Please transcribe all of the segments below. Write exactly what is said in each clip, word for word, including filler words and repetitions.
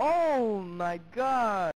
Oh my God!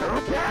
Yeah!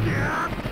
Yeah.